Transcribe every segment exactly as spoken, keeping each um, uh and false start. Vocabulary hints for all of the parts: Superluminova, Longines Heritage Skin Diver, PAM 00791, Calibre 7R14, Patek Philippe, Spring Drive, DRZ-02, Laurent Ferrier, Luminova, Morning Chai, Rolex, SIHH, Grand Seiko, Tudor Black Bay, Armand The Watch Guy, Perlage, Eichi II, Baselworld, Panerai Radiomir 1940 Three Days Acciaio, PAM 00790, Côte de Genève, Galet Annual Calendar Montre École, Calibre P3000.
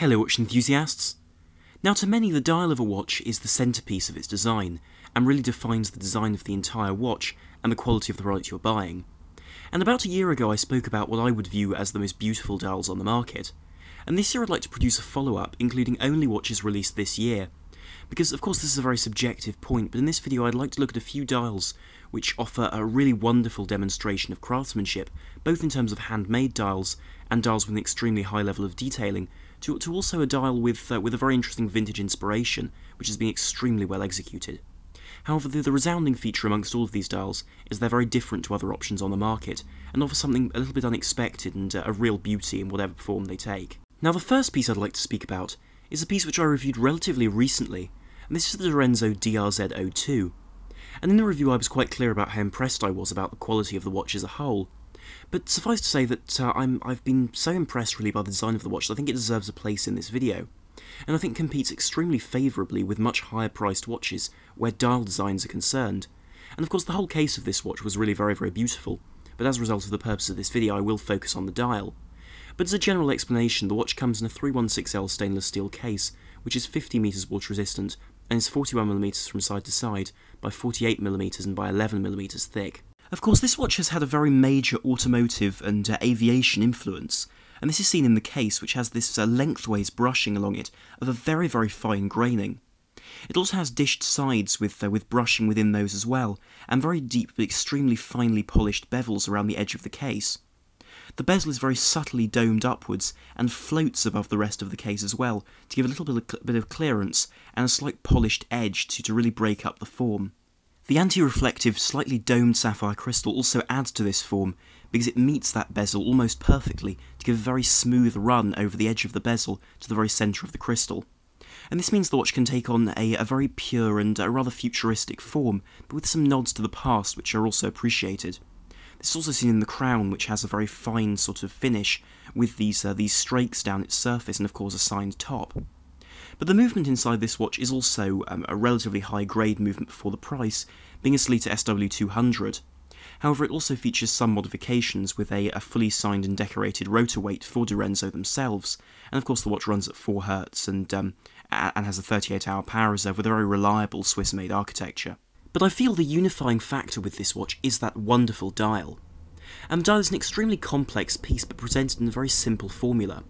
Hello watch enthusiasts! Now to many the dial of a watch is the centrepiece of its design, and really defines the design of the entire watch and the quality of the product you're buying. And about a year ago I spoke about what I would view as the most beautiful dials on the market, and this year I'd like to produce a follow-up including only watches released this year, because of course this is a very subjective point, but in this video I'd like to look at a few dials which offer a really wonderful demonstration of craftsmanship, both in terms of handmade dials and dials with an extremely high level of detailing, To, to also a dial with uh, with a very interesting vintage inspiration, which has been extremely well executed. However, the, the resounding feature amongst all of these dials is they're very different to other options on the market, and offer something a little bit unexpected and uh, a real beauty in whatever form they take. Now the first piece I'd like to speak about is a piece which I reviewed relatively recently, and this is the Direnzo D R Z zero two. And in the review I was quite clear about how impressed I was about the quality of the watch as a whole. But suffice to say that uh, I'm, I've been so impressed really by the design of the watch that I think it deserves a place in this video, and I think competes extremely favourably with much higher priced watches where dial designs are concerned. And of course the whole case of this watch was really very very beautiful, but as a result of the purpose of this video I will focus on the dial. But as a general explanation, the watch comes in a three sixteen L stainless steel case, which is fifty meters water resistant and is forty-one millimeters from side to side by forty-eight millimeters and by eleven millimeters thick. Of course, this watch has had a very major automotive and uh, aviation influence, and this is seen in the case, which has this uh, lengthways brushing along it of a very very fine graining. It also has dished sides with, uh, with brushing within those as well, and very deep but extremely finely polished bevels around the edge of the case. The bezel is very subtly domed upwards and floats above the rest of the case as well, to give a little bit of, bit of clearance and a slight polished edge to, to really break up the form. The anti-reflective, slightly domed sapphire crystal also adds to this form, because it meets that bezel almost perfectly to give a very smooth run over the edge of the bezel to the very centre of the crystal. And this means the watch can take on a, a very pure and a rather futuristic form, but with some nods to the past which are also appreciated. This is also seen in the crown, which has a very fine sort of finish, with these, uh, these strakes down its surface and of course a signed top. But the movement inside this watch is also um, a relatively high-grade movement for the price, being a Sellita S W two hundred. However, it also features some modifications with a, a fully signed and decorated rotor weight for Direnzo themselves, and of course the watch runs at four hertz and, um, and has a thirty-eight hour power reserve with a very reliable Swiss-made architecture. But I feel the unifying factor with this watch is that wonderful dial. And the dial is an extremely complex piece but presented in a very simple formula,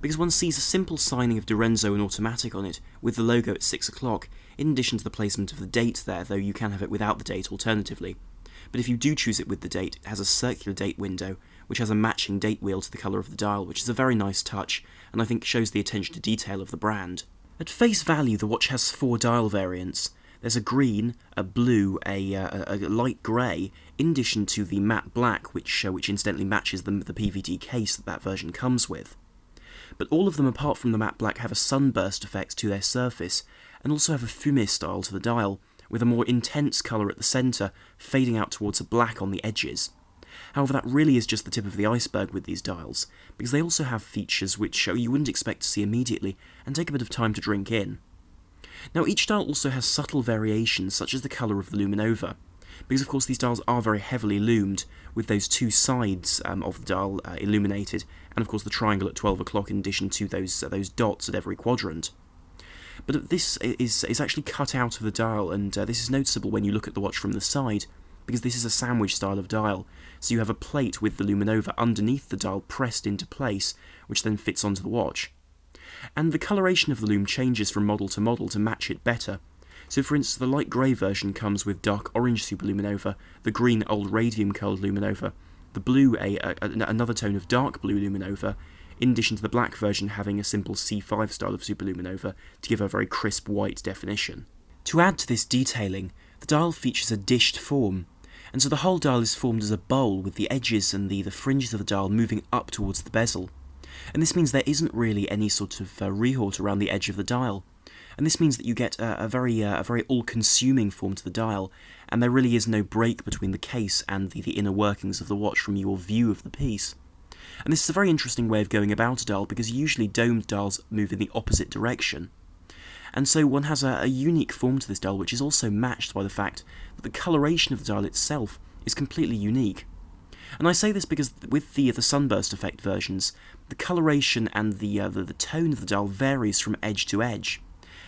because one sees a simple signing of Direnzo and automatic on it, with the logo at six o'clock, in addition to the placement of the date there, though you can have it without the date alternatively. But if you do choose it with the date, it has a circular date window, which has a matching date wheel to the colour of the dial, which is a very nice touch, and I think shows the attention to detail of the brand. At face value, the watch has four dial variants. There's a green, a blue, a, uh, a light grey, in addition to the matte black, which, uh, which incidentally matches the, the P V D case that that version comes with. But all of them apart from the matte black have a sunburst effect to their surface, and also have a fumé style to the dial, with a more intense colour at the centre, fading out towards a black on the edges. However, that really is just the tip of the iceberg with these dials, because they also have features which you wouldn't expect to see immediately, and take a bit of time to drink in. Now each dial also has subtle variations, such as the colour of the luminova, because of course these dials are very heavily loomed, with those two sides um, of the dial uh, illuminated, and of course the triangle at twelve o'clock in addition to those uh, those dots at every quadrant. But this is, is actually cut out of the dial, and uh, this is noticeable when you look at the watch from the side, because this is a sandwich style of dial, so you have a plate with the luminova underneath the dial pressed into place, which then fits onto the watch. And the coloration of the lume changes from model to model to match it better. So for instance, the light grey version comes with dark orange superluminova, the green old radium-coloured luminova, the blue a, a, another tone of dark blue luminova, in addition to the black version having a simple C five style of superluminova to give a very crisp white definition. To add to this detailing, the dial features a dished form, and so the whole dial is formed as a bowl with the edges and the, the fringes of the dial moving up towards the bezel. And this means there isn't really any sort of uh, rehault around the edge of the dial. And this means that you get a, a very uh, a very all-consuming form to the dial, and there really is no break between the case and the, the inner workings of the watch from your view of the piece. And this is a very interesting way of going about a dial, because usually domed dials move in the opposite direction. And so one has a, a unique form to this dial, which is also matched by the fact that the coloration of the dial itself is completely unique. And I say this because with the the sunburst effect versions, the coloration and the, uh, the, the tone of the dial varies from edge to edge.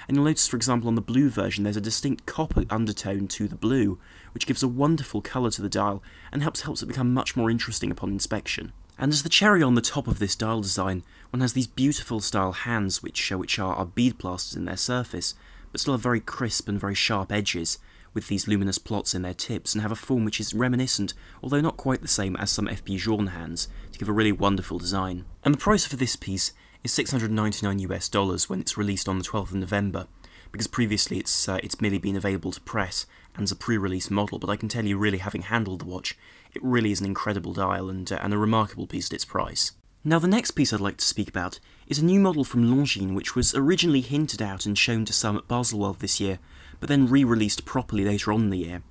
And you'll notice, for example, on the blue version, there's a distinct copper undertone to the blue, which gives a wonderful colour to the dial and helps helps it become much more interesting upon inspection. And as the cherry on the top of this dial design, one has these beautiful style hands, which, uh, which are, are bead plasters in their surface, but still have very crisp and very sharp edges, with these luminous plots in their tips, and have a form which is reminiscent, although not quite the same as some F P Journe hands, to give a really wonderful design. And the price for this piece is six hundred ninety-nine US dollars when it's released on the twelfth of November, because previously it's uh, it's merely been available to press and as a pre-release model, but I can tell you, really having handled the watch, it really is an incredible dial and, uh, and a remarkable piece at its price. Now the next piece I'd like to speak about is a new model from Longines which was originally hinted out and shown to some at Baselworld this year, but then re-released properly later on in the year.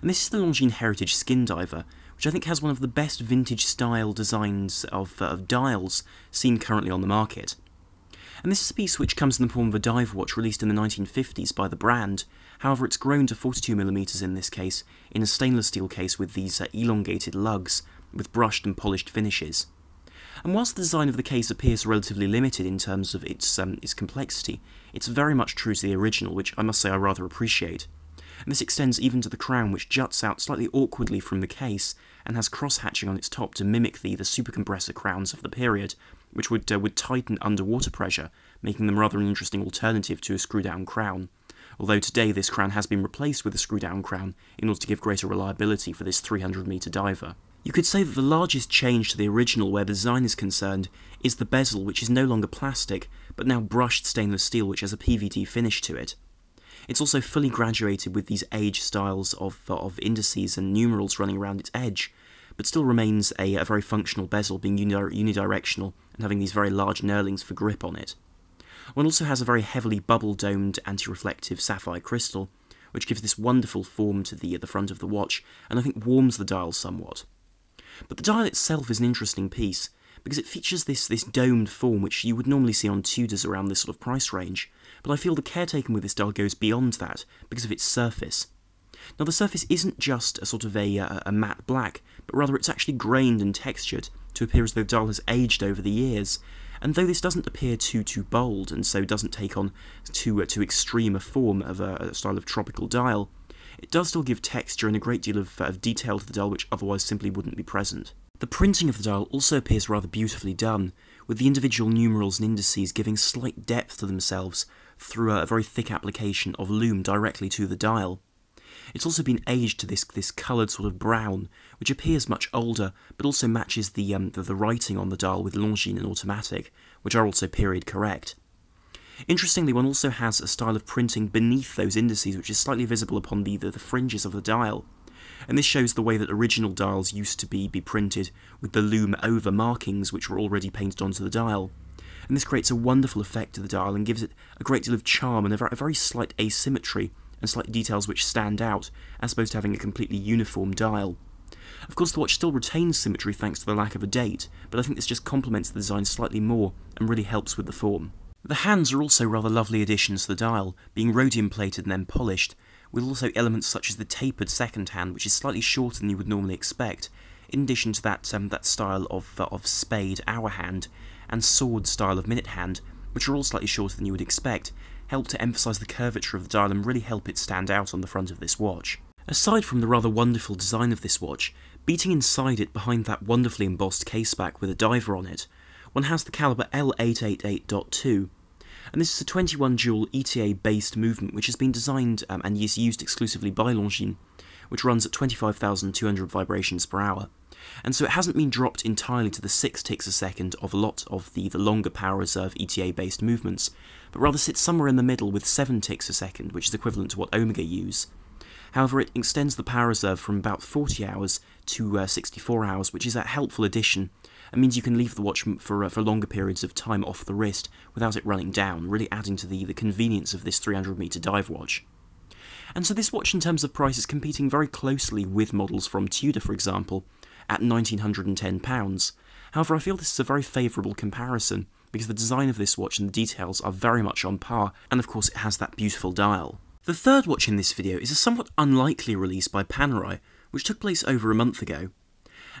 And this is the Longines Heritage Skin Diver, which I think has one of the best vintage style designs of, uh, of dials seen currently on the market. And this is a piece which comes in the form of a dive watch released in the nineteen fifties by the brand, however it's grown to forty-two millimeter in this case, in a stainless steel case with these uh, elongated lugs, with brushed and polished finishes. And whilst the design of the case appears relatively limited in terms of its, um, its complexity, it's very much true to the original, which I must say I rather appreciate. And this extends even to the crown, which juts out slightly awkwardly from the case, and has cross-hatching on its top to mimic the, the supercompressor crowns of the period, which would, uh, would tighten under water pressure, making them rather an interesting alternative to a screw-down crown. Although today this crown has been replaced with a screw-down crown in order to give greater reliability for this three hundred meter diver. You could say that the largest change to the original where the design is concerned is the bezel, which is no longer plastic, but now brushed stainless steel which has a P V D finish to it. It's also fully graduated with these age styles of, uh, of indices and numerals running around its edge, but still remains a, a very functional bezel, being unidire unidirectional and having these very large knurlings for grip on it. One also has a very heavily bubble-domed anti-reflective sapphire crystal, which gives this wonderful form to the, the front of the watch, and I think warms the dial somewhat. But the dial itself is an interesting piece, because it features this, this domed form which you would normally see on Tudors around this sort of price range, but I feel the care taken with this dial goes beyond that because of its surface. Now the surface isn't just a sort of a, a, a matte black, but rather it's actually grained and textured to appear as though the dial has aged over the years, and though this doesn't appear too too bold and so doesn't take on too, uh, too extreme a form of a, a style of tropical dial, it does still give texture and a great deal of, uh, of detail to the dial which otherwise simply wouldn't be present. The printing of the dial also appears rather beautifully done, with the individual numerals and indices giving slight depth to themselves through a, a very thick application of lume directly to the dial. It's also been aged to this this coloured sort of brown, which appears much older, but also matches the, um, the, the writing on the dial with Longines and Automatic, which are also period correct. Interestingly, one also has a style of printing beneath those indices which is slightly visible upon the, the, the fringes of the dial, and this shows the way that original dials used to be, be printed with the lume over markings which were already painted onto the dial, and this creates a wonderful effect to the dial and gives it a great deal of charm and a very, a very slight asymmetry and slight details which stand out as opposed to having a completely uniform dial. Of course the watch still retains symmetry thanks to the lack of a date, but I think this just complements the design slightly more and really helps with the form. The hands are also rather lovely additions to the dial, being rhodium plated and then polished, with also elements such as the tapered second hand, which is slightly shorter than you would normally expect, in addition to that um, that style of, uh, of spade hour hand and sword style of minute hand, which are all slightly shorter than you would expect, help to emphasise the curvature of the dial and really help it stand out on the front of this watch. Aside from the rather wonderful design of this watch, beating inside it behind that wonderfully embossed case back with a diver on it, one has the Calibre L eight eight eight point two, and this is a twenty-one joule E T A-based movement which has been designed um, and is used exclusively by Longines, which runs at twenty-five thousand two hundred vibrations per hour, and so it hasn't been dropped entirely to the six ticks a second of a lot of the, the longer power reserve E T A-based movements, but rather sits somewhere in the middle with seven ticks a second, which is equivalent to what Omega use. However, it extends the power reserve from about forty hours to uh, sixty-four hours, which is a helpful addition. It means you can leave the watch for, uh, for longer periods of time off the wrist without it running down, really adding to the, the convenience of this three hundred meter dive watch. And so this watch in terms of price is competing very closely with models from Tudor, for example, at one thousand nine hundred and ten pounds. However, I feel this is a very favourable comparison, because the design of this watch and the details are very much on par, and of course it has that beautiful dial. The third watch in this video is a somewhat unlikely release by Panerai, which took place over a month ago.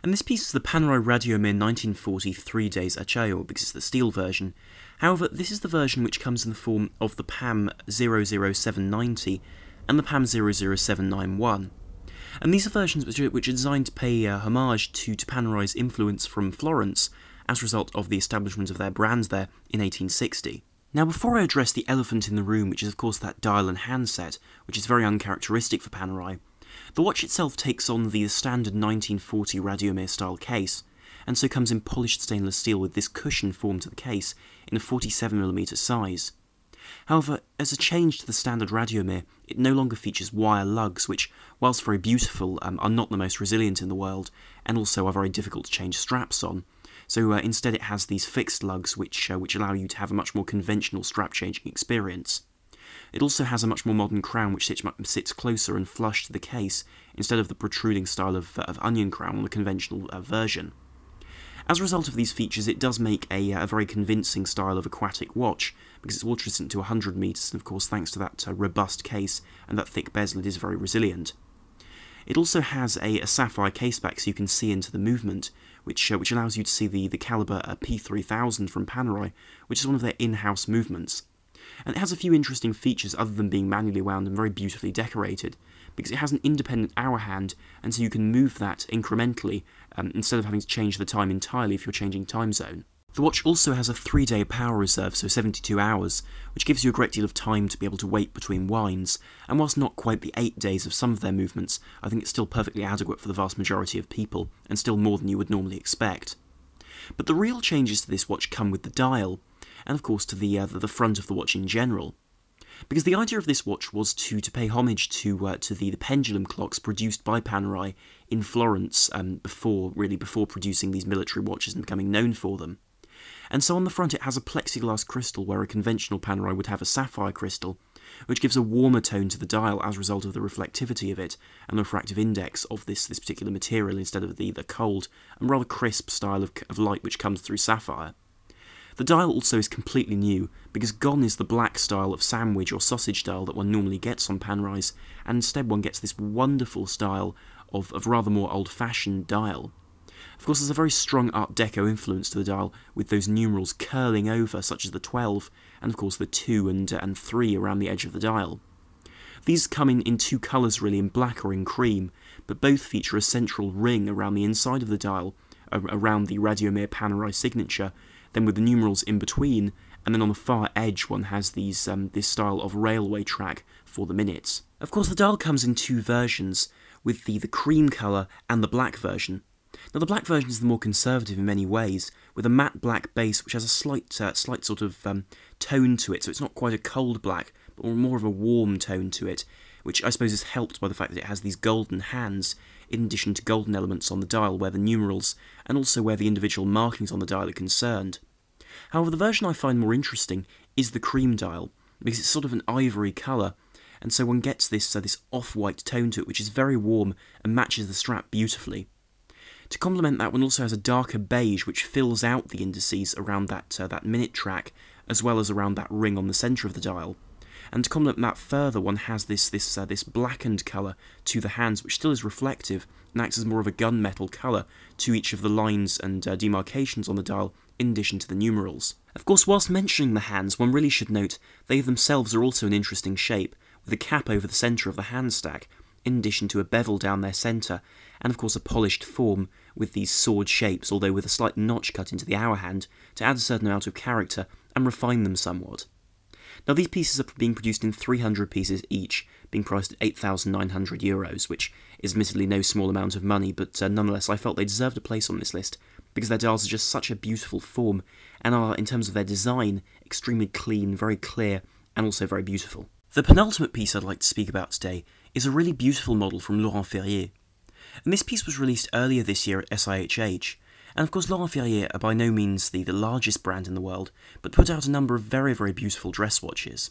and this piece is the Panerai Radiomir nineteen forty Three Days Acciaio because it's the steel version. However, this is the version which comes in the form of the PAM zero zero seven ninety and the PAM zero zero seven ninety-one. And these are versions which are, which are designed to pay uh, homage to, to Panerai's influence from Florence as a result of the establishment of their brand there in eighteen sixty. Now, before I address the elephant in the room, which is of course that dial and handset, which is very uncharacteristic for Panerai, the watch itself takes on the standard nineteen forty Radiomir style case, and so comes in polished stainless steel with this cushion formed to the case in a forty-seven millimeter size. However, as a change to the standard Radiomir, it no longer features wire lugs, which, whilst very beautiful, um, are not the most resilient in the world, and also are very difficult to change straps on. So uh, instead it has these fixed lugs which, uh, which allow you to have a much more conventional strap changing experience. It also has a much more modern crown which sits, sits closer and flush to the case, instead of the protruding style of, uh, of onion crown on the conventional uh, version. As a result of these features, it does make a, a very convincing style of aquatic watch, because it's water resistant to one hundred meters, and of course thanks to that uh, robust case and that thick bezel it is very resilient. It also has a, a sapphire case back so you can see into the movement, which uh, which allows you to see the, the Calibre uh, P three thousand from Panerai, which is one of their in-house movements. And it has a few interesting features other than being manually wound and very beautifully decorated, because it has an independent hour hand, and so you can move that incrementally um, instead of having to change the time entirely if you're changing time zone. The watch also has a three-day power reserve, so seventy-two hours, which gives you a great deal of time to be able to wait between winds, and whilst not quite the eight days of some of their movements, I think it's still perfectly adequate for the vast majority of people, and still more than you would normally expect. But the real changes to this watch come with the dial, and of course to the, uh, the front of the watch in general. Because the idea of this watch was to, to pay homage to uh, to the, the pendulum clocks produced by Panerai in Florence um, before really before producing these military watches and becoming known for them. And so on the front it has a plexiglass crystal where a conventional Panerai would have a sapphire crystal, which gives a warmer tone to the dial as a result of the reflectivity of it and the refractive index of this, this particular material instead of the, the cold and rather crisp style of, of light which comes through sapphire. The dial also is completely new, because gone is the black style of sandwich or sausage dial that one normally gets on Panerais, and instead one gets this wonderful style of, of rather more old-fashioned dial. Of course there's a very strong Art Deco influence to the dial, with those numerals curling over, such as the twelve, and of course the two and, uh, and three around the edge of the dial. These come in, in two colours really, in black or in cream, but both feature a central ring around the inside of the dial, uh, around the Radiomir Panerai signature, then with the numerals in between, and then on the far edge one has these um, this style of railway track for the minutes. Of course the dial comes in two versions, with the, the cream colour and the black version. Now the black version is the more conservative in many ways, with a matte black base which has a slight uh, slight sort of um, tone to it, so it's not quite a cold black, but more of a warm tone to it, which I suppose is helped by the fact that it has these golden hands, in addition to golden elements on the dial where the numerals and also where the individual markings on the dial are concerned. However, the version I find more interesting is the cream dial, because it's sort of an ivory colour, and so one gets this, uh, this off-white tone to it, which is very warm and matches the strap beautifully. To complement that, one also has a darker beige which fills out the indices around that, uh, that minute track, as well as around that ring on the centre of the dial. And to complement that further, one has this this uh, this blackened colour to the hands, which still is reflective and acts as more of a gunmetal colour to each of the lines and uh, demarcations on the dial, in addition to the numerals. Of course, whilst mentioning the hands, one really should note they themselves are also an interesting shape, with a cap over the centre of the hand stack, in addition to a bevel down their centre, and of course a polished form with these sword shapes, although with a slight notch cut into the hour hand to add a certain amount of character and refine them somewhat. Now these pieces are being produced in three hundred pieces each, being priced at eight thousand nine hundred euros, which is admittedly no small amount of money, but uh, nonetheless I felt they deserved a place on this list, because their dials are just such a beautiful form, and are, in terms of their design, extremely clean, very clear, and also very beautiful. The penultimate piece I'd like to speak about today is a really beautiful model from Laurent Ferrier, and this piece was released earlier this year at S I H H. And of course Laurent Ferrier are by no means the, the largest brand in the world, but put out a number of very very beautiful dress watches.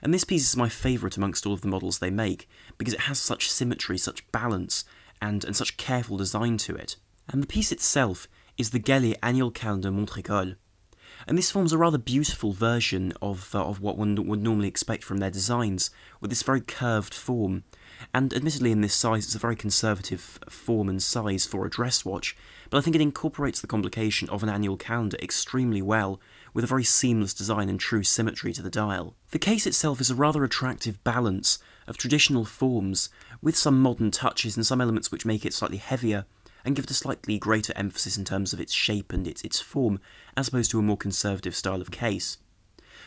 And this piece is my favourite amongst all of the models they make, because it has such symmetry, such balance, and, and such careful design to it. And the piece itself is the Galet Annual Calendar Montre École. And this forms a rather beautiful version of, uh, of what one would normally expect from their designs, with this very curved form, and admittedly in this size it's a very conservative form and size for a dress watch, but I think it incorporates the complication of an annual calendar extremely well, with a very seamless design and true symmetry to the dial. The case itself is a rather attractive balance of traditional forms, with some modern touches and some elements which make it slightly heavier, and give it a slightly greater emphasis in terms of its shape and its, its form, as opposed to a more conservative style of case.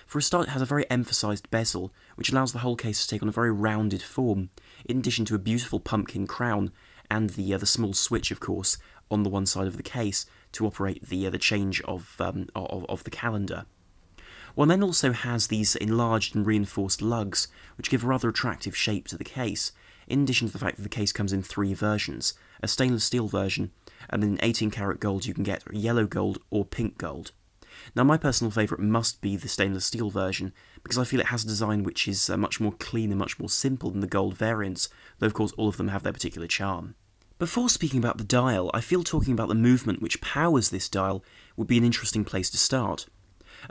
For a start, it has a very emphasised bezel, which allows the whole case to take on a very rounded form, in addition to a beautiful pumpkin crown, and the, uh, the small switch, of course, on the one side of the case, to operate the, uh, the change of, um, of, of the calendar. One then also has these enlarged and reinforced lugs, which give a rather attractive shape to the case, in addition to the fact that the case comes in three versions, a stainless steel version, and in eighteen karat gold you can get yellow gold or pink gold. Now my personal favourite must be the stainless steel version, because I feel it has a design which is uh, much more clean and much more simple than the gold variants, though of course all of them have their particular charm. Before speaking about the dial, I feel talking about the movement which powers this dial would be an interesting place to start.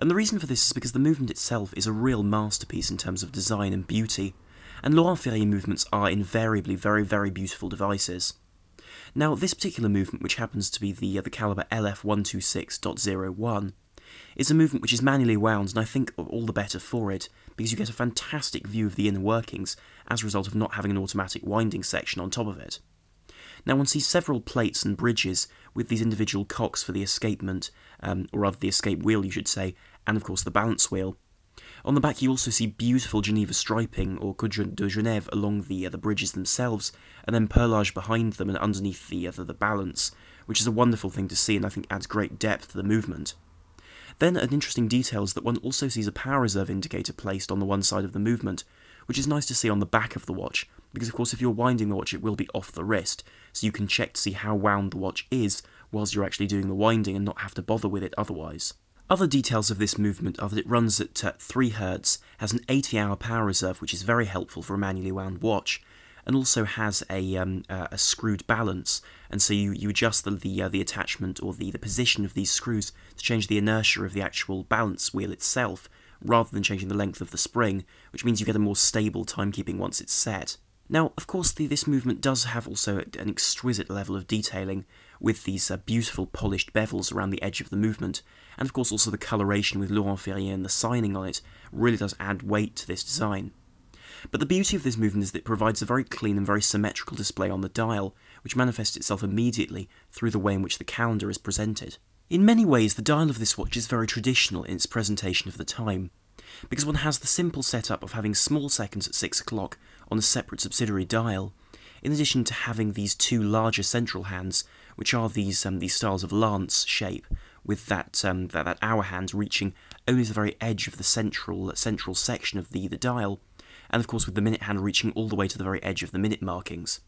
And the reason for this is because the movement itself is a real masterpiece in terms of design and beauty, and Laurent Ferrier movements are invariably very, very beautiful devices. Now, this particular movement, which happens to be the, uh, the Calibre L F one two six point zero one, is a movement which is manually wound, and I think all the better for it, because you get a fantastic view of the inner workings as a result of not having an automatic winding section on top of it. Now one sees several plates and bridges with these individual cocks for the escapement, um, or rather the escape wheel you should say, and of course the balance wheel. On the back you also see beautiful Geneva striping, or Côte de Genève, along the, uh, the bridges themselves, and then perlage behind them and underneath the, uh, the, the balance, which is a wonderful thing to see and I think adds great depth to the movement. Then an interesting detail is that one also sees a power reserve indicator placed on the one side of the movement, which is nice to see on the back of the watch, because of course if you're winding the watch it will be off the wrist, so you can check to see how wound the watch is whilst you're actually doing the winding and not have to bother with it otherwise. Other details of this movement are that it runs at uh, three hertz, has an eighty hour power reserve which is very helpful for a manually wound watch, and also has a, um, uh, a screwed balance, and so you, you adjust the the, uh, the attachment or the, the position of these screws to change the inertia of the actual balance wheel itself, rather than changing the length of the spring, which means you get a more stable timekeeping once it's set. Now, of course, the, this movement does have also an exquisite level of detailing, with these uh, beautiful polished bevels around the edge of the movement, and of course also the coloration with Laurent Ferrier and the signing on it really does add weight to this design. But the beauty of this movement is that it provides a very clean and very symmetrical display on the dial, which manifests itself immediately through the way in which the calendar is presented. In many ways, the dial of this watch is very traditional in its presentation of the time, because one has the simple setup of having small seconds at six o'clock on a separate subsidiary dial, in addition to having these two larger central hands, which are these um, these styles of lance shape, with that, um, that, that hour hand reaching only to the very edge of the central, central section of the, the dial, and of course with the minute hand reaching all the way to the very edge of the minute markings.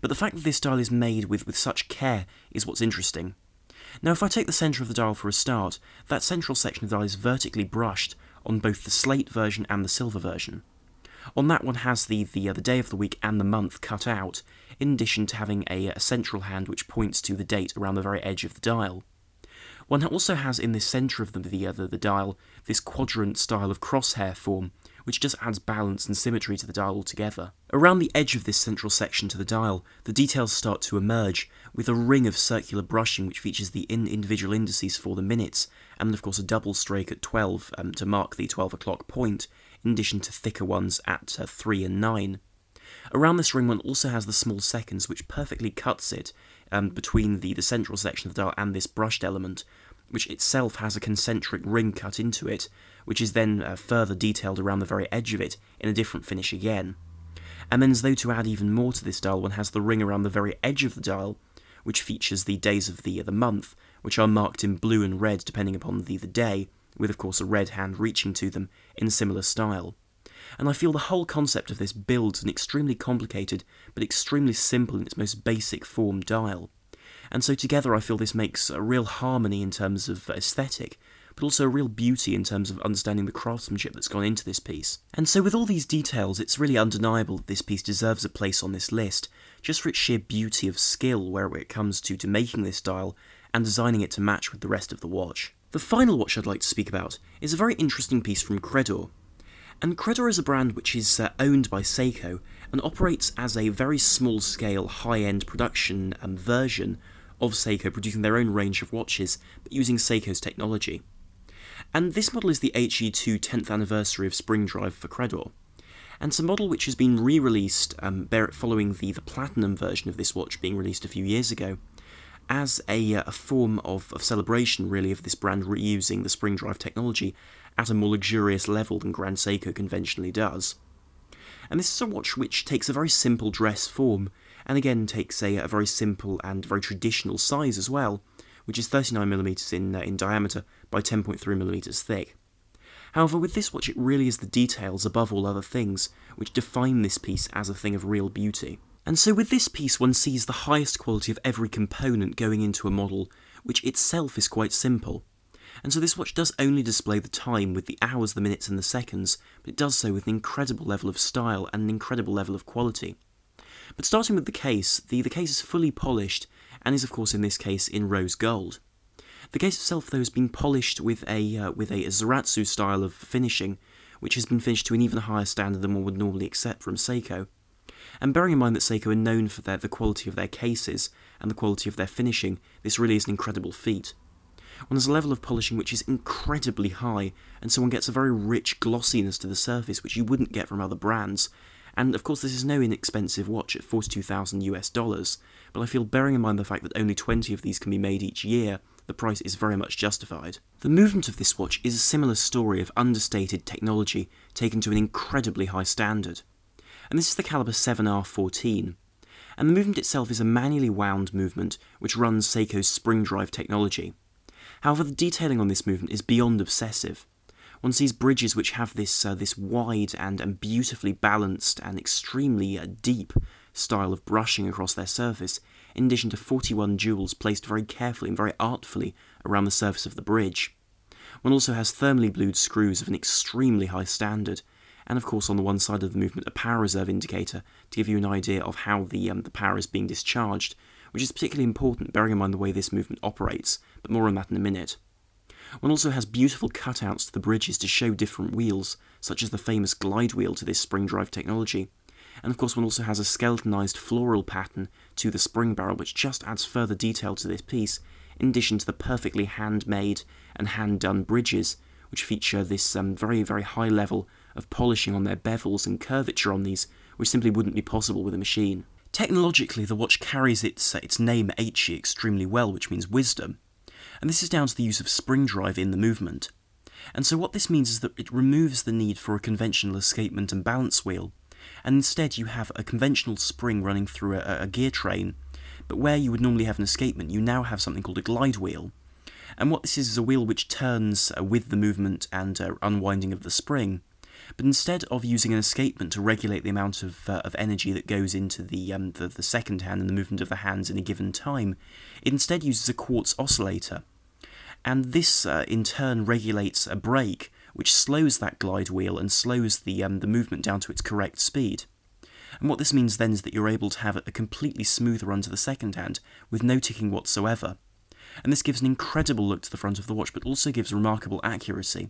But the fact that this dial is made with, with such care is what's interesting. Now if I take the centre of the dial for a start, that central section of the dial is vertically brushed on both the slate version and the silver version. On that one has the, the, uh, the day of the week and the month cut out, in addition to having a, a central hand which points to the date around the very edge of the dial. One also has in the centre of the, the, uh, the, the dial this quadrant style of crosshair form, which just adds balance and symmetry to the dial altogether. Around the edge of this central section to the dial, the details start to emerge, with a ring of circular brushing which features the in individual indices for the minutes, and of course a double stroke at twelve um, to mark the twelve o'clock point, in addition to thicker ones at uh, three and nine. Around this ring one also has the small seconds, which perfectly cuts it um, between the, the central section of the dial and this brushed element, which itself has a concentric ring cut into it, which is then uh, further detailed around the very edge of it in a different finish again. And then, as though to add even more to this dial, one has the ring around the very edge of the dial, which features the days of the, uh, the month, which are marked in blue and red depending upon the, the day, with of course a red hand reaching to them in similar style. And I feel the whole concept of this builds an extremely complicated, but extremely simple in its most basic form dial. And so together I feel this makes a real harmony in terms of aesthetic, but also a real beauty in terms of understanding the craftsmanship that's gone into this piece. And so with all these details, it's really undeniable that this piece deserves a place on this list, just for its sheer beauty of skill where it comes to, to making this dial and designing it to match with the rest of the watch. The final watch I'd like to speak about is a very interesting piece from Credor. And Credor is a brand which is uh, owned by Seiko and operates as a very small-scale, high-end production um, version of Seiko, producing their own range of watches, but using Seiko's technology. And this model is the H E two tenth anniversary of Spring Drive for Credor. And it's a model which has been re-released um, following the, the Platinum version of this watch being released a few years ago, as a, uh, a form of, of celebration, really, of this brand reusing the Spring Drive technology at a more luxurious level than Grand Seiko conventionally does. And this is a watch which takes a very simple dress form, and again takes a, a very simple and very traditional size as well, which is thirty-nine millimeters in, uh, in diameter by ten point three millimeters thick. However, with this watch it really is the details above all other things which define this piece as a thing of real beauty. And so with this piece one sees the highest quality of every component going into a model, which itself is quite simple. And so this watch does only display the time with the hours, the minutes and the seconds, but it does so with an incredible level of style and an incredible level of quality. But starting with the case, the, the case is fully polished and is of course in this case in rose gold. The case itself though has been polished with a, uh, with a Zaratsu style of finishing, which has been finished to an even higher standard than one would normally accept from Seiko. And bearing in mind that Seiko are known for their, the quality of their cases and the quality of their finishing, this really is an incredible feat. One has a level of polishing which is incredibly high, and so one gets a very rich glossiness to the surface which you wouldn't get from other brands. And of course this is no inexpensive watch at forty-two thousand US dollars, but I feel bearing in mind the fact that only twenty of these can be made each year, the price is very much justified. The movement of this watch is a similar story of understated technology taken to an incredibly high standard. And this is the Calibre seven R fourteen. And the movement itself is a manually wound movement which runs Seiko's Spring Drive technology. However, the detailing on this movement is beyond obsessive. One sees bridges which have this uh, this wide and, and beautifully balanced and extremely uh, deep style of brushing across their surface, in addition to forty-one jewels placed very carefully and very artfully around the surface of the bridge. One also has thermally blued screws of an extremely high standard, and of course on the one side of the movement a power reserve indicator to give you an idea of how the, um, the power is being discharged, which is particularly important bearing in mind the way this movement operates, but more on that in a minute. One also has beautiful cutouts to the bridges to show different wheels, such as the famous glide wheel to this Spring Drive technology, and of course one also has a skeletonized floral pattern to the spring barrel which just adds further detail to this piece, in addition to the perfectly handmade and hand-done bridges, which feature this um, very, very high level of polishing on their bevels and curvature on these, which simply wouldn't be possible with a machine. Technologically, the watch carries its, uh, its name Eichi extremely well, which means wisdom, and this is down to the use of spring drive in the movement. And so what this means is that it removes the need for a conventional escapement and balance wheel, and instead you have a conventional spring running through a, a gear train, but where you would normally have an escapement, you now have something called a glide wheel. And what this is is a wheel which turns uh, with the movement and uh, unwinding of the spring. But instead of using an escapement to regulate the amount of, uh, of energy that goes into the, um, the, the second hand and the movement of the hands in a given time, it instead uses a quartz oscillator. And this uh, in turn regulates a brake, which slows that glide wheel and slows the, um, the movement down to its correct speed. And what this means then is that you're able to have a completely smooth run to the second hand, with no ticking whatsoever. And this gives an incredible look to the front of the watch, but also gives remarkable accuracy.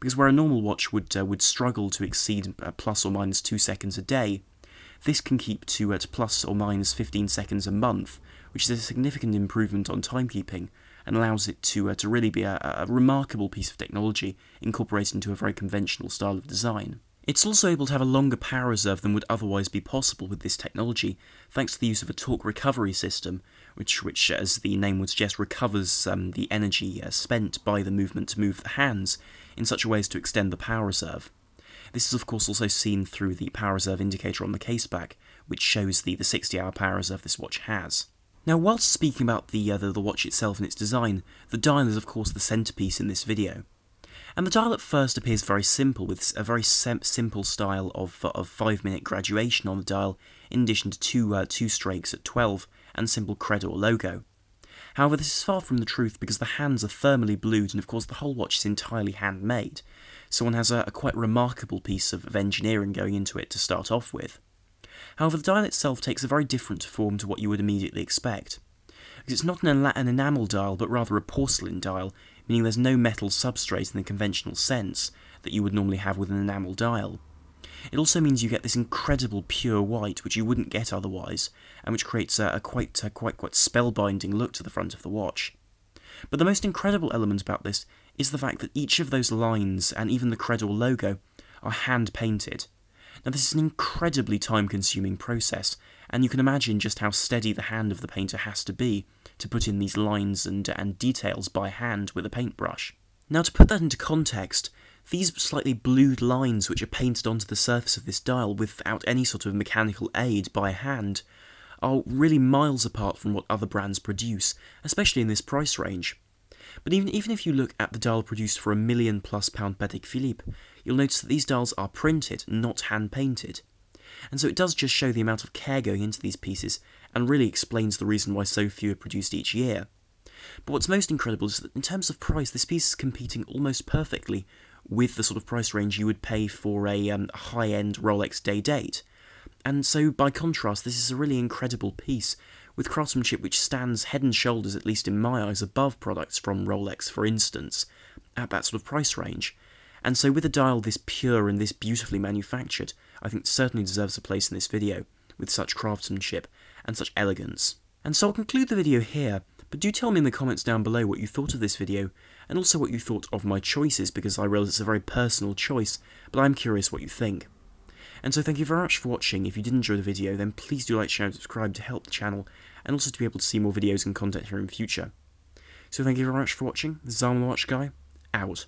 Because where a normal watch would uh, would struggle to exceed uh, plus or minus two seconds a day, this can keep to at uh, plus or minus fifteen seconds a month, which is a significant improvement on timekeeping, and allows it to uh, to really be a, a remarkable piece of technology incorporated into a very conventional style of design. It's also able to have a longer power reserve than would otherwise be possible with this technology, thanks to the use of a torque recovery system, which, which as the name would suggest, recovers um, the energy uh, spent by the movement to move the hands in such a way as to extend the power reserve. This is of course also seen through the power reserve indicator on the case back, which shows the, the sixty hour power reserve this watch has. Now, whilst speaking about the, uh, the, the watch itself and its design, the dial is of course the centrepiece in this video. And the dial at first appears very simple, with a very sim simple style of, uh, of five minute graduation on the dial, in addition to two, uh, two strokes at twelve, and simple Credor logo. However, this is far from the truth, because the hands are thermally blued, and of course the whole watch is entirely handmade, so one has a, a quite remarkable piece of, of engineering going into it to start off with. However, the dial itself takes a very different form to what you would immediately expect. because it's not an, an enamel dial but rather a porcelain dial, meaning there's no metal substrate in the conventional sense that you would normally have with an enamel dial. It also means you get this incredible pure white which you wouldn't get otherwise, and which creates a, a quite, a quite, quite spellbinding look to the front of the watch. But the most incredible element about this is the fact that each of those lines, and even the Credor logo, are hand-painted. Now this is an incredibly time-consuming process, and you can imagine just how steady the hand of the painter has to be to put in these lines and, and details by hand with a paintbrush. Now to put that into context, these slightly blued lines which are painted onto the surface of this dial without any sort of mechanical aid by hand are really miles apart from what other brands produce, especially in this price range. But even, even if you look at the dial produced for a million plus pound Patek Philippe, you'll notice that these dials are printed, not hand-painted. And so it does just show the amount of care going into these pieces, and really explains the reason why so few are produced each year. But what's most incredible is that in terms of price, this piece is competing almost perfectly with the sort of price range you would pay for a um, high-end Rolex day date. And so, by contrast, this is a really incredible piece, with craftsmanship which stands head and shoulders, at least in my eyes, above products from Rolex, for instance, at that sort of price range. And so with a dial this pure and this beautifully manufactured, I think it certainly deserves a place in this video, with such craftsmanship and such elegance. And so I'll conclude the video here, but do tell me in the comments down below what you thought of this video, and also what you thought of my choices, because I realise it's a very personal choice, but I'm curious what you think. And so thank you very much for watching. If you did enjoy the video, then please do like, share and subscribe to help the channel, and also to be able to see more videos and content here in future. So thank you very much for watching. This is Arm the Watch Guy, out.